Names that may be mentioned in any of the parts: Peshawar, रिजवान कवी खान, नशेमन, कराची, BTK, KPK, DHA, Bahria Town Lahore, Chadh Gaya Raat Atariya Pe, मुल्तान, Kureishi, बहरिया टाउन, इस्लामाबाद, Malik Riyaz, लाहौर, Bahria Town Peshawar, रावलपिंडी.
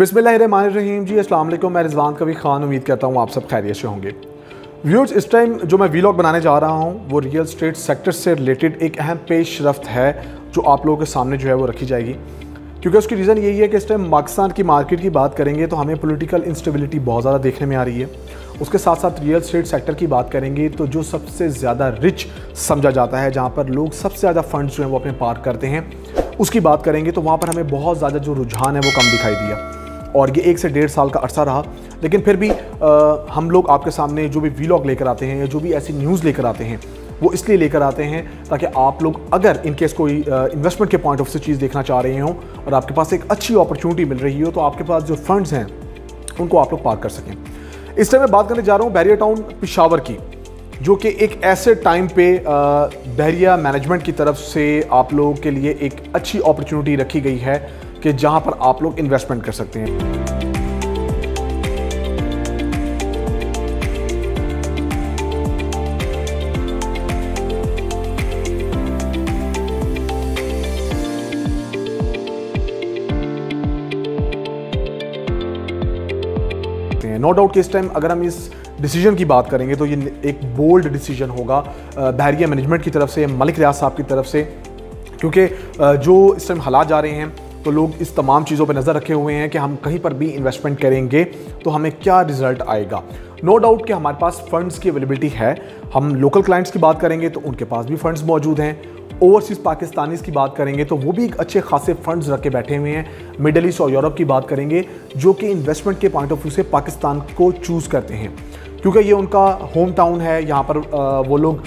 बिस्मिल्लाहिर्रहमानिर्रहीम जी, अस्सलाम वालेकुम। मैं रिजवान कवी खान, उम्मीद करता हूँ आप सब खैरियत से होंगे। व्यूअर्स, इस टाइम जो मैं वीलॉग बनाने जा रहा हूँ वो रियल एस्टेट सेक्टर से रिलेटेड एक अहम पेशरफ्त है जो आप लोगों के सामने जो है वो रखी जाएगी, क्योंकि उसकी रीज़न यही है कि इस टाइम पाकिस्तान की मार्केट की बात करेंगे तो हमें पॉलिटिकल इंस्टेबिलिटी बहुत ज़्यादा देखने में आ रही है। उसके साथ साथ रियल एस्टेट सेक्टर की बात करेंगे तो जो सबसे ज़्यादा रिच समझा जाता है, जहाँ पर लोग सबसे ज़्यादा फंड्स जो हैं वो अपने पार्क करते हैं, उसकी बात करेंगे तो वहाँ पर हमें बहुत ज़्यादा जो रुझान है वो कम दिखाई दिया और ये 1 से 1.5 साल का अर्सा रहा। लेकिन फिर भी हम लोग आपके सामने जो भी वीलॉग लेकर आते हैं या जो भी ऐसी न्यूज़ लेकर आते हैं वो इसलिए लेकर आते हैं ताकि आप लोग अगर इनकेस कोई इन्वेस्टमेंट के पॉइंट ऑफ से चीज़ देखना चाह रहे हो और आपके पास एक अच्छी अपॉर्चुनिटी मिल रही हो तो आपके पास जो फंड्स हैं उनको आप लोग पार कर सकें। इस टाइम मैं बात करने जा रहा हूँ बहरिया टाउन पेशावर की, जो कि एक ऐसे टाइम पे बहरिया मैनेजमेंट की तरफ से आप लोगों के लिए एक अच्छी अपॉर्चुनिटी रखी गई है कि जहाँ पर आप लोग इन्वेस्टमेंट कर सकते हैं। नो डाउट कि इस टाइम अगर हम इस डिसीजन की बात करेंगे तो ये एक बोल्ड डिसीजन होगा बहरिया मैनेजमेंट की तरफ से, मलिक रियाज साहब की तरफ से, क्योंकि जो इस टाइम हालात जा रहे हैं तो लोग इस तमाम चीज़ों पर नज़र रखे हुए हैं कि हम कहीं पर भी इन्वेस्टमेंट करेंगे तो हमें क्या रिज़ल्ट आएगा। नो डाउट कि हमारे पास फंड्स की अवेलेबिलिटी है। हम लोकल क्लाइंट्स की बात करेंगे तो उनके पास भी फंड्स मौजूद हैं, ओवरसीज़ पाकिस्तानीज़ की बात करेंगे तो वो भी एक अच्छे खासे फंड्स रख के बैठे हुए हैं। मिडल ईस्ट और यूरोप की बात करेंगे जो कि इन्वेस्टमेंट के पॉइंट ऑफ व्यू से पाकिस्तान को चूज़ करते हैं क्योंकि ये उनका होम टाउन है, यहाँ पर वो लोग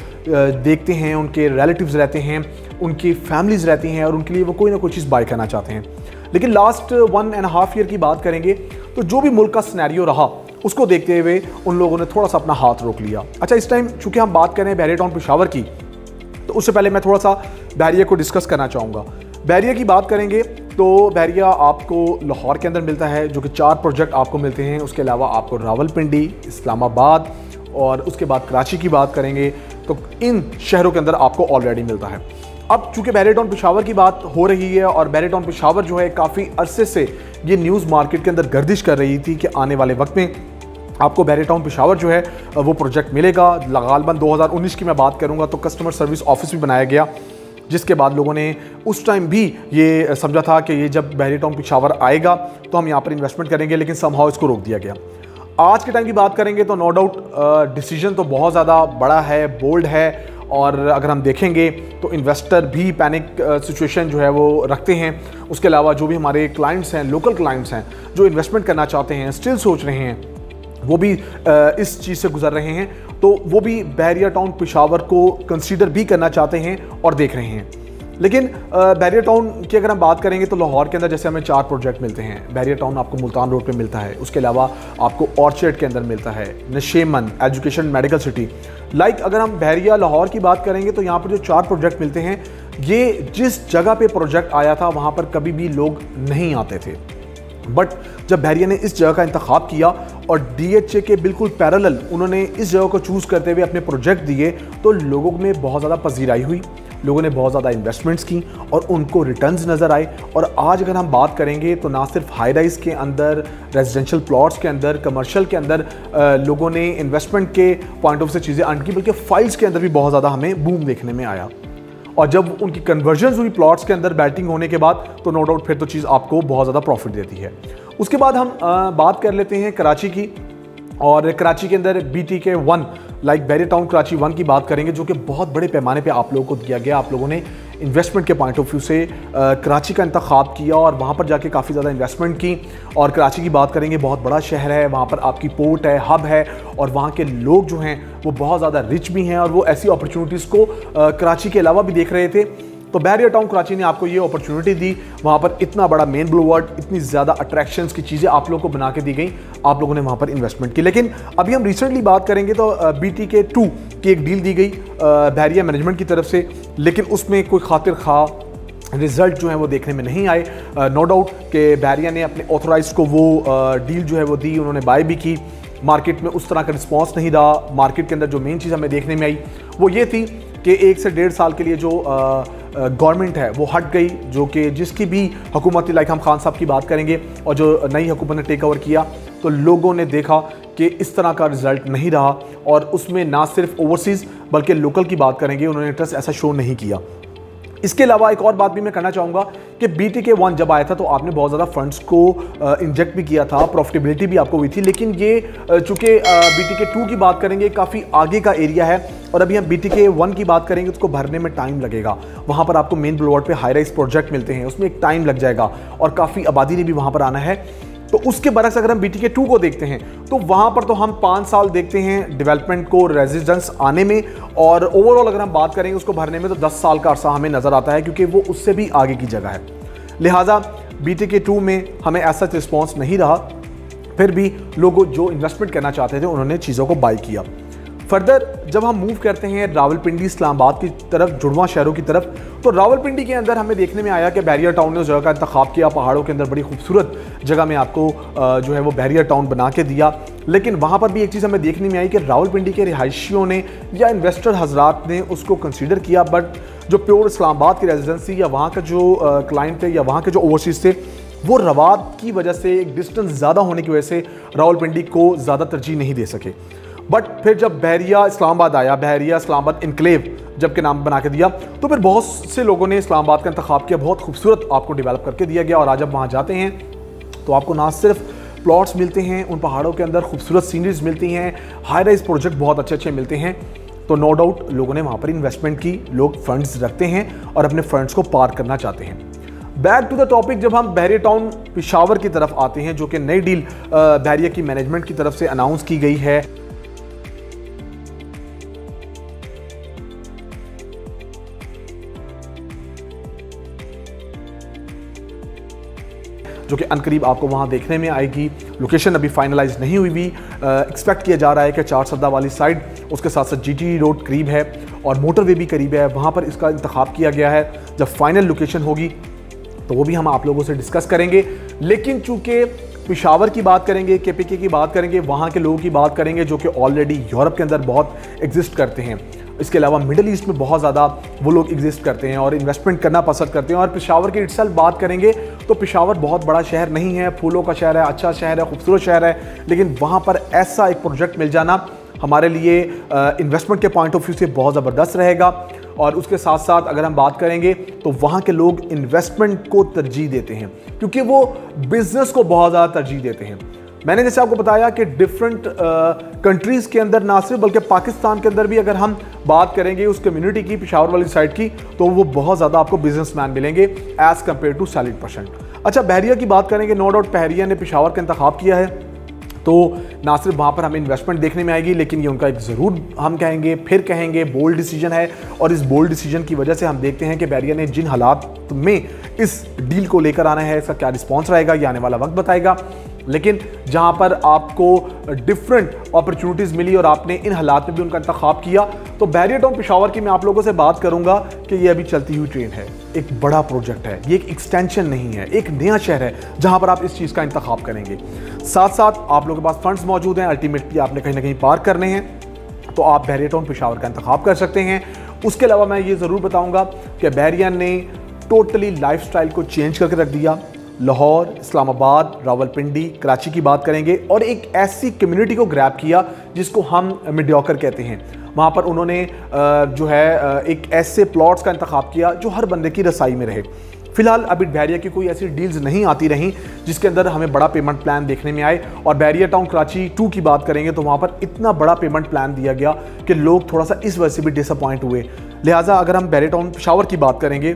देखते हैं, उनके रिलेटिव्स रहते हैं, उनकी फैमिलीज़ रहती हैं और उनके लिए वो कोई ना कोई चीज़ बाय करना चाहते हैं। लेकिन लास्ट 1.5 ईयर की बात करेंगे तो जो भी मुल्क का सिनेरियो रहा उसको देखते हुए उन लोगों ने थोड़ा सा अपना हाथ रोक लिया। अच्छा, इस टाइम चूँकि हम बात कर रहे हैं बहरिया टाउन पेशावर की तो उससे पहले मैं थोड़ा सा बहरिया को डिस्कस करना चाहूँगा। बहरिया की बात करेंगे तो बहरिया आपको लाहौर के अंदर मिलता है जो कि 4 प्रोजेक्ट आपको मिलते हैं। उसके अलावा आपको रावलपिंडी, इस्लामाबाद और उसके बाद कराची की बात करेंगे तो इन शहरों के अंदर आपको ऑलरेडी मिलता है। अब चूँकि बहरिया टाउन पेशावर की बात हो रही है और बहरिया टाउन पेशावर जो है काफ़ी अरसे से ये न्यूज़ मार्केट के अंदर गर्दिश कर रही थी कि आने वाले वक्त में आपको बहरिया टाउन पेशावर जो है वो प्रोजेक्ट मिलेगा। लगालबन 2019 की मैं बात करूंगा तो कस्टमर सर्विस ऑफिस भी बनाया गया, जिसके बाद लोगों ने उस टाइम भी ये समझा था कि ये जब बहरिया टाउन पेशावर आएगा तो हम यहाँ पर इन्वेस्टमेंट करेंगे, लेकिन समहाउ इसको रोक दिया गया। आज के टाइम की बात करेंगे तो नो डाउट डिसीजन तो बहुत ज़्यादा बड़ा है, बोल्ड है और अगर हम देखेंगे तो इन्वेस्टर भी पैनिक सिचुएशन जो है वो रखते हैं। उसके अलावा जो भी हमारे क्लाइंट्स हैं, लोकल क्लाइंट्स हैं जो इन्वेस्टमेंट करना चाहते हैं, स्टिल सोच रहे हैं, वो भी इस चीज़ से गुजर रहे हैं तो वो भी बहरिया टाउन पेशावर को कंसीडर भी करना चाहते हैं और देख रहे हैं। लेकिन बहरिया टाउन की अगर हम बात करेंगे तो लाहौर के अंदर जैसे हमें 4 प्रोजेक्ट मिलते हैं। बहरिया टाउन आपको मुल्तान रोड पे मिलता है, उसके अलावा आपको ऑर्चर्ड के अंदर मिलता है, नशेमन, education, medical city. Like अगर हम बहरिया लाहौर की बात करेंगे तो यहाँ पर जो 4 प्रोजेक्ट मिलते हैं, ये जिस जगह पर प्रोजेक्ट आया था वहाँ पर कभी भी लोग नहीं आते थे, बट जब बहरिया ने इस जगह का इंतखाब किया और DHA के बिल्कुल पैरेलल उन्होंने इस जगह को चूज़ करते हुए अपने प्रोजेक्ट दिए तो लोगों में बहुत ज़्यादा पजीराई हुई, लोगों ने बहुत ज़्यादा इन्वेस्टमेंट्स की और उनको रिटर्न्स नज़र आए। और आज अगर हम बात करेंगे तो ना सिर्फ हाई राइज़ के अंदर, रेजिडेंशियल प्लॉट्स के अंदर, कमर्शियल के अंदर लोगों ने इन्वेस्टमेंट के पॉइंट ऑफ से चीज़ें अर्न की, बल्कि फाइल्स के अंदर भी बहुत ज़्यादा हमें बूम देखने में आया। और जब उनकी कन्वर्जन्स हुई प्लॉट्स के अंदर बैटिंग होने के बाद तो नो डाउट फिर तो चीज़ आपको बहुत ज़्यादा प्रॉफिट देती है। उसके बाद हम बात कर लेते हैं कराची की, और कराची के अंदर BTK 1 like बहरिया टाउन कराची 1 की बात करेंगे जो कि बहुत बड़े पैमाने पे आप लोगों को दिया गया। आप लोगों ने इन्वेस्टमेंट के पॉइंट ऑफ व्यू से कराची का इंतखाब किया और वहाँ पर जाके काफ़ी ज़्यादा इन्वेस्टमेंट की। और कराची की बात करेंगे, बहुत बड़ा शहर है, वहाँ पर आपकी पोर्ट है, हब है और वहाँ के लोग जो हैं वो बहुत ज़्यादा रिच भी हैं और वो ऐसी अपॉर्चुनिटीज़ को कराची के अलावा भी देख रहे थे। तो बहरिया टाउन कराची ने आपको ये अपॉर्चुनिटी दी, वहाँ पर इतना बड़ा मेन ब्लूवर्ड, इतनी ज़्यादा अट्रैक्शंस की चीज़ें आप लोगों को बना के दी गई, आप लोगों ने वहाँ पर इन्वेस्टमेंट की। लेकिन अभी हम रिसेंटली बात करेंगे तो BTK 2 की एक डील दी गई बहरिया मैनेजमेंट की तरफ से, लेकिन उसमें कोई खातिर खा रिज़ल्ट जो है वो देखने में नहीं आए। नो डाउट कि बहरिया ने अपने ऑथोराइज को वो डील जो है वो दी, उन्होंने बाय भी की, मार्केट में उस तरह का रिस्पॉन्स नहीं रहा। मार्केट के अंदर जो मेन चीज़ हमें देखने में आई वो ये थी कि 1 से 1.5 साल के लिए जो गवर्नमेंट है वो हट गई, जो कि जिसकी भी हुकूमत थी, लाइक हम खान साहब की बात करेंगे, और जो नई हुकूमत ने टेक ओवर किया तो लोगों ने देखा कि इस तरह का रिज़ल्ट नहीं रहा। और उसमें ना सिर्फ ओवरसीज़ बल्कि लोकल की बात करेंगे, उन्होंने इंटरेस्ट ऐसा शो नहीं किया। इसके अलावा एक और बात भी मैं करना चाहूँगा कि BTK 1 जब आया था तो आपने बहुत ज़्यादा फंड्स को इंजेक्ट भी किया था, प्रॉफिटेबिलिटी भी आपको हुई थी, लेकिन ये चूँकि BTK 2 की बात करेंगे काफ़ी आगे का एरिया है, और अभी हम BTK 1 की बात करेंगे उसको भरने में टाइम लगेगा। वहाँ पर आपको मेन ब्लॉट पे हाई राइज प्रोजेक्ट मिलते हैं, उसमें एक टाइम लग जाएगा और काफ़ी आबादी ने भी वहाँ पर आना है। तो उसके बरक्स अगर हम BTK 2 को देखते हैं तो वहाँ पर तो हम 5 साल देखते हैं डेवलपमेंट को, रेजिडेंस आने में, और ओवरऑल अगर हम बात करेंगे उसको भरने में तो 10 साल का अरसा हमें नज़र आता है, क्योंकि वो उससे भी आगे की जगह है। लिहाजा BTK 2 में हमें ऐसा रिस्पॉन्स नहीं रहा, फिर भी लोग जो इन्वेस्टमेंट करना चाहते थे उन्होंने चीज़ों को बाई किया। फर्दर जब हम मूव करते हैं रावलपिंडी, इस्लामाबाद की तरफ, जुड़वा शहरों की तरफ, तो रावलपिंडी के अंदर हमें देखने में आया कि बहरिया टाउन ने उस जगह का इंतखाब किया, पहाड़ों के अंदर बड़ी खूबसूरत जगह में आपको जो है वो बहरिया टाउन बना के दिया। लेकिन वहाँ पर भी एक चीज़ हमें देखने में आई कि रावलपिंडी के रिहायशियों ने या इन्वेस्टर हजरात ने उसको कंसिडर किया, बट जो प्योर इस्लामाबाद की रेजिडेंसी या वहाँ का जो क्लाइंट थे या वहाँ के जो ओवरसीज़ थे, वो रवाब की वजह से, एक डिस्टेंस ज़्यादा होने की वजह से रावलपिंडी को ज़्यादा तरजीह नहीं दे सके। बट फिर जब बहरिया इस्लामाबाद आया, बहरिया इस्लामाबाद इनक्लेव जब के नाम बना के दिया, तो फिर बहुत से लोगों ने इस्लामाबाद का इंतखाब किया, बहुत खूबसूरत आपको डेवलप करके दिया गया। और आज जब वहाँ जाते हैं तो आपको ना सिर्फ प्लॉट्स मिलते हैं उन पहाड़ों के अंदर, खूबसूरत सीनरीज मिलती हैं, हाई राइज प्रोजेक्ट बहुत अच्छे अच्छे मिलते हैं, तो नो डाउट लोगों ने वहाँ पर इन्वेस्टमेंट की, लोग फंड्स रखते हैं और अपने फंड्स को पार करना चाहते हैं। बैक टू द टॉपिक, जब हम बहरिया टाउन पेशावर की तरफ आते हैं, जो कि नई डील बहरिया की मैनेजमेंट की तरफ से अनाउंस की गई है। जो कि अनकरीब आपको वहाँ देखने में आएगी, लोकेशन अभी फाइनलाइज नहीं हुई, एक्सपेक्ट किया जा रहा है कि 4 सदा वाली साइड, उसके साथ साथ GT रोड करीब है और मोटरवे भी करीब है, वहाँ पर इसका इंतखाब किया गया है। जब फाइनल लोकेशन होगी तो वो भी हम आप लोगों से डिस्कस करेंगे। लेकिन चूँकि पेशावर की बात करेंगे, KPK की बात करेंगे, वहाँ के लोगों की बात करेंगे जो कि ऑलरेडी यूरोप के अंदर बहुत एग्जिस्ट करते हैं, इसके अलावा मिडिल ईस्ट में बहुत ज़्यादा वो लोग एग्जिस्ट करते हैं और इन्वेस्टमेंट करना पसंद करते हैं। और पेशावर की इटसेल्फ बात करेंगे तो पेशावर बहुत बड़ा शहर नहीं है, फूलों का शहर है, अच्छा शहर है, खूबसूरत शहर है, लेकिन वहाँ पर ऐसा एक प्रोजेक्ट मिल जाना हमारे लिए इन्वेस्टमेंट के पॉइंट ऑफ व्यू से बहुत ज़बरदस्त रहेगा। और उसके साथ साथ अगर हम बात करेंगे तो वहाँ के लोग इन्वेस्टमेंट को तरजीह देते हैं, क्योंकि वो बिज़नेस को बहुत ज़्यादा तरजीह देते हैं। मैंने जैसे आपको बताया कि डिफरेंट कंट्रीज़ के अंदर, ना सिर्फ बल्कि पाकिस्तान के अंदर भी अगर हम बात करेंगे उस कम्युनिटी की, पेशावर वाली साइड की, तो वो बहुत ज़्यादा आपको बिजनेसमैन मिलेंगे as compare to salaried person. अच्छा, बहरिया की बात करेंगे, नो डाउट बहरिया ने पेशावर का इंतखाब किया है, तो ना सिर्फ वहाँ पर हमें इन्वेस्टमेंट देखने में आएगी, लेकिन ये उनका एक ज़रूर हम कहेंगे, फिर कहेंगे बोल्ड डिसीजन है। और इस बोल्ड डिसीजन की वजह से हम देखते हैं कि बहरिया ने जिन हालात में इस डील को लेकर आना है, इसका क्या रिस्पॉन्स रहेगा, ये आने वाला वक्त बताएगा। लेकिन जहाँ पर आपको डिफरेंट अपॉर्चुनिटीज़ मिली और आपने इन हालात में भी उनका इंतखाब किया, तो बहरिया टाउन पेशावर की मैं आप लोगों से बात करूँगा कि ये अभी चलती हुई ट्रेन है, एक बड़ा प्रोजेक्ट है, ये एक एक्सटेंशन नहीं है, एक नया शहर है जहाँ पर आप इस चीज़ का इंतखाब करेंगे। साथ साथ आप लोगों के पास फंड्स मौजूद हैं, अल्टीमेटली आपने कहीं ना कहीं पार करने हैं, तो आप बहरिया टाउन पेशावर का इंतखाब कर सकते हैं। उसके अलावा मैं ये ज़रूर बताऊँगा कि बहरिया ने टोटली लाइफस्टाइल को चेंज करके रख दिया। लाहौर, इस्लामाबाद, रावलपिंडी, कराची की बात करेंगे, और एक ऐसी कम्युनिटी को ग्रैब किया जिसको हम मिडियोकर कहते हैं। वहाँ पर उन्होंने जो है एक ऐसे प्लॉट्स का इंतखाब किया जो हर बंदे की रसाई में रहे। फ़िलहाल अभी बहरिया की कोई ऐसी डील्स नहीं आती रहीं जिसके अंदर हमें बड़ा पेमेंट प्लान देखने में आए। और बहरिया टाउन कराची 2 की बात करेंगे तो वहाँ पर इतना बड़ा पेमेंट प्लान दिया गया कि लोग थोड़ा सा इस वजह से भी डिसअपॉइंट हुए। लिहाजा अगर हम बहरिया टाउन पेशावर की बात करेंगे,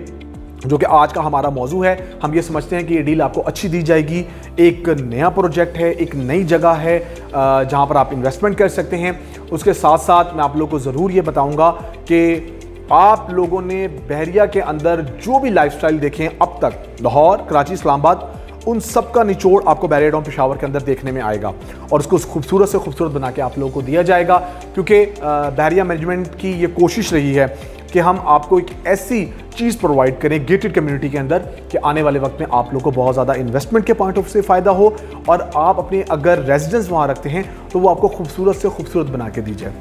जो कि आज का हमारा मौजू है, हम ये समझते हैं कि ये डील आपको अच्छी दी जाएगी। एक नया प्रोजेक्ट है, एक नई जगह है जहाँ पर आप इन्वेस्टमेंट कर सकते हैं। उसके साथ साथ मैं आप लोगों को ज़रूर ये बताऊँगा कि आप लोगों ने बहरिया के अंदर जो भी लाइफस्टाइल देखें अब तक, लाहौर, कराची, इस्लामाबाद, उन सब का निचोड़ आपको बहरिया टाउन पेशावर के अंदर देखने में आएगा और उसको खूबसूरत से खूबसूरत बना के आप लोगों को दिया जाएगा। क्योंकि बहरिया मैनेजमेंट की ये कोशिश रही है कि हम आपको एक ऐसी चीज़ प्रोवाइड करें गेटेड कम्युनिटी के अंदर कि आने वाले वक्त में आप लोग को बहुत ज़्यादा इन्वेस्टमेंट के पॉइंट ऑफ व्यू से फ़ायदा हो, और आप अपने अगर रेजिडेंस वहाँ रखते हैं तो वो आपको खूबसूरत से खूबसूरत बना के दी जाए।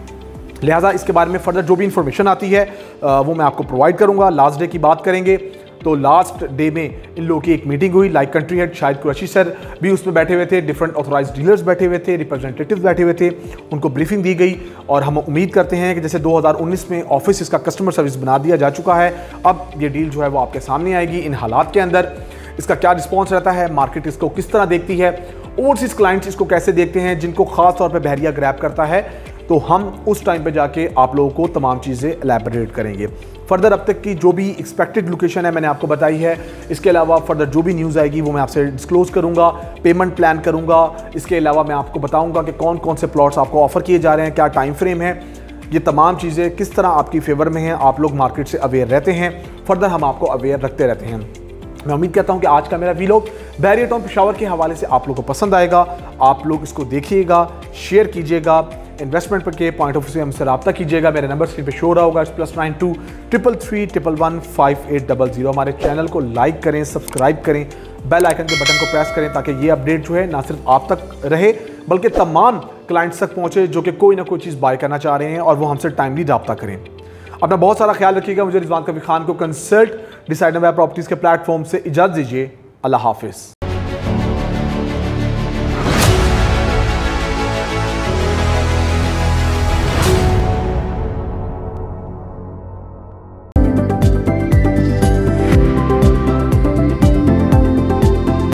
लिहाजा इसके बारे में फर्दर जो भी इंफॉर्मेशन आती है वो मैं आपको प्रोवाइड करूँगा। लास्ट डे की बात करेंगे तो लास्ट डे में इन लोगों की एक मीटिंग हुई, लाइक कंट्री हेड शायद कुरैशी सर भी उसमें बैठे हुए थे, डिफरेंट ऑथोराइज डीलर्स बैठे हुए थे, रिप्रेजेंटेटिव्स बैठे हुए थे, उनको ब्रीफिंग दी गई। और हम उम्मीद करते हैं कि जैसे 2019 में ऑफिस इसका कस्टमर सर्विस बना दिया जा चुका है, अब ये डील जो है वो आपके सामने आएगी। इन हालात के अंदर इसका क्या रिस्पॉन्स रहता है, मार्केट इसको किस तरह देखती है, ओवरसीज क्लाइंट्स इसको कैसे देखते हैं जिनको खास तौर पे बहरिया ग्रैब करता है, तो हम उस टाइम पे जाके आप लोगों को तमाम चीज़ें एलैबोरेट करेंगे। फर्दर अब तक की जो भी एक्सपेक्टेड लोकेशन है मैंने आपको बताई है, इसके अलावा फर्दर जो भी न्यूज़ आएगी वो मैं आपसे डिस्क्लोज़ करूँगा, पेमेंट प्लान करूँगा, इसके अलावा मैं आपको बताऊँगा कि कौन कौन से प्लॉट्स आपको ऑफ़र किए जा रहे हैं, क्या टाइम फ्रेम है, ये तमाम चीज़ें किस तरह आपकी फेवर में हैं, आप लोग मार्केट से अवेयर रहते हैं, फर्दर हम आपको अवेयर रखते रहते हैं। मैं उम्मीद करता हूँ कि आज का मेरा व्लॉग बहरिया टाउन पेशावर के हवाले से आप लोगों को पसंद आएगा। आप लोग इसको देखिएगा, शेयर कीजिएगा, इन्वेस्टमेंट पर के पॉइंट ऑफ व्यू से हमसे रब्ता कीजिएगा। मेरे नंबर स्क्रीन पे शो रहा होगा, +92 333 115 800। हमारे चैनल को लाइक करें, सब्सक्राइब करें, बेल आइकन के बटन को प्रेस करें ताकि ये अपडेट जो है ना सिर्फ आप तक रहे बल्कि तमाम क्लाइंट्स तक पहुँचे जो कि कोई ना कोई चीज़ बाय करना चाह रहे हैं और वो हमसे टाइमली रब्ता करें। अपना बहुत सारा ख्याल रखिएगा। मुझे रिजवान कवी खान को कंसल्ट डिसाइड बाय प्रॉपर्टीज़ के प्लेटफॉर्म से इजाज़त दीजिए। अल्लाह हाफिज़।